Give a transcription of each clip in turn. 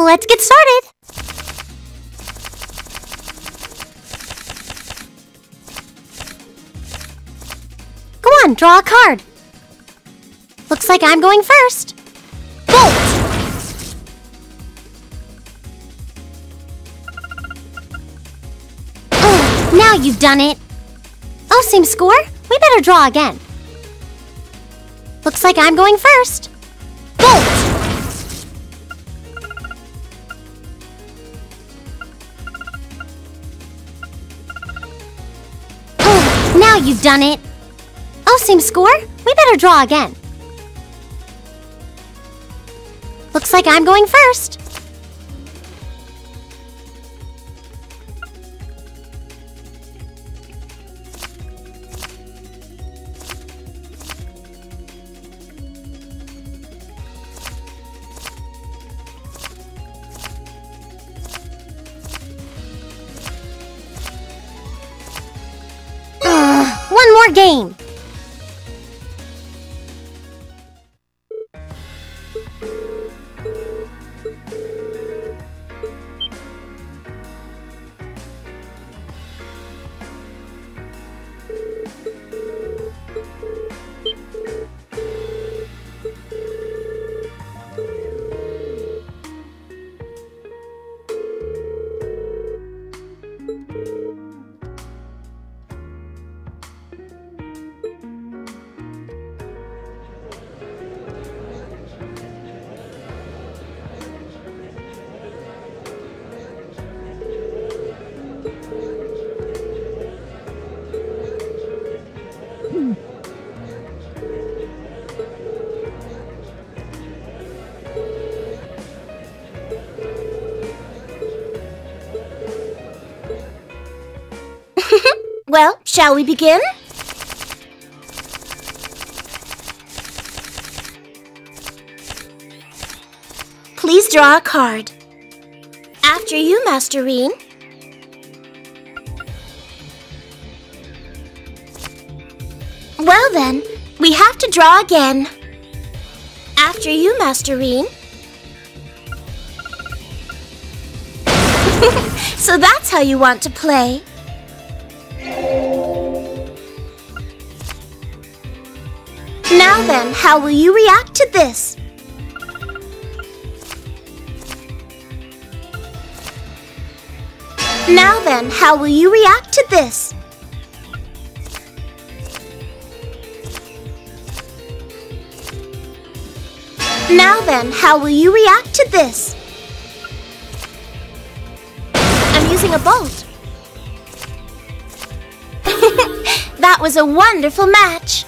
Let's get started! Go on, draw a card! Looks like I'm going first! Bolt! Oh, now you've done it! Oh, same score? We better draw again! Looks like I'm going first! Bolt! You've done it. Oh, same score? We better draw again. Looks like I'm going first. Game. Well, shall we begin? Please draw a card. After you, Master Rean. Well then, we have to draw again. After you, Master Rean. So that's how you want to play. Now then, how will you react to this? Now then, how will you react to this? Now then, how will you react to this? missing a bolt. That was a wonderful match.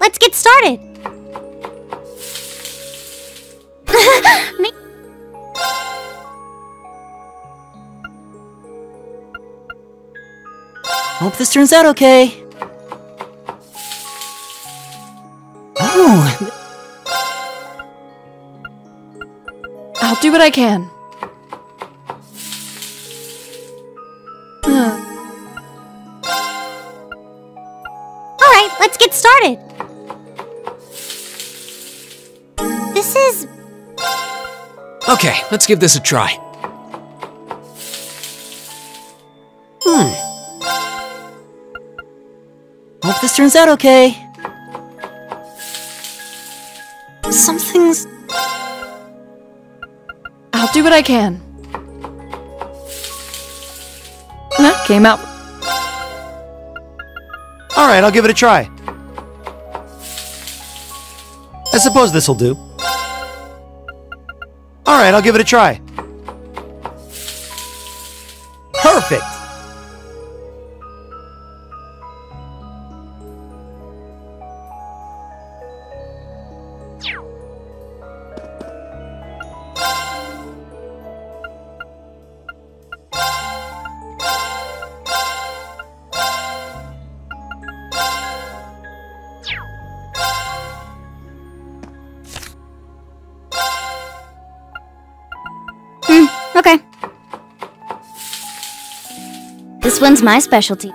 Let's get started! Hope this turns out okay. Oh! I'll do what I can. Alright, let's get started. This is... Okay, let's give this a try. Hope this turns out okay. Something's... I'll do what I can. That came out. Alright, I'll give it a try. I suppose this'll do. Alright, I'll give it a try. Perfect! Okay. This one's my specialty.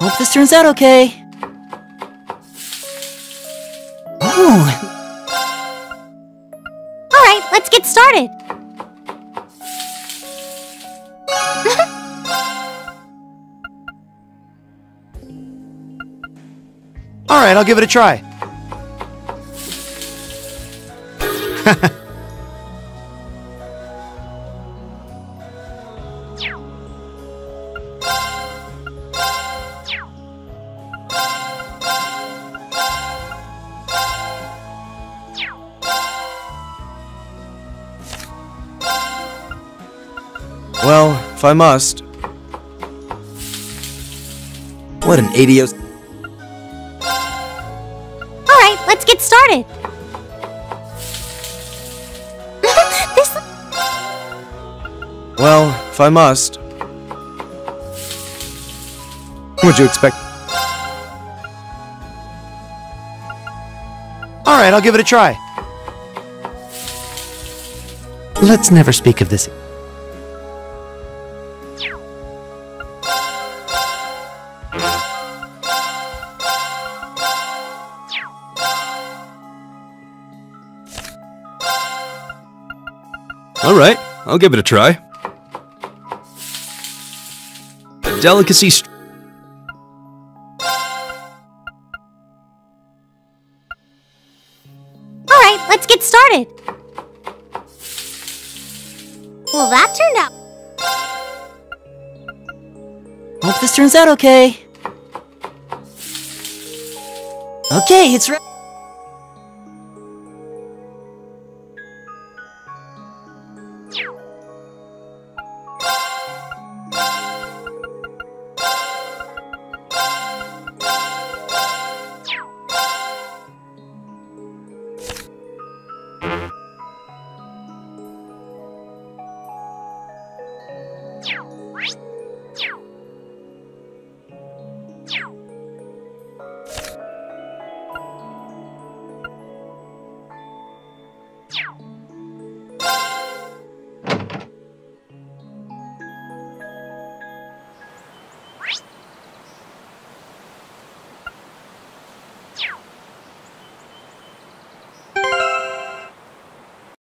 Hope this turns out okay. Oh! Alright, let's get started! Alright, I'll give it a try. Well, if I must. What an idiot. Alright, let's get started. Well, if I must. What'd you expect? Alright, I'll give it a try. Let's never speak of this. Alright, I'll give it a try. Delicacy. All right, let's get started. Well, that turned out. Hope this turns out okay. Okay, it's right.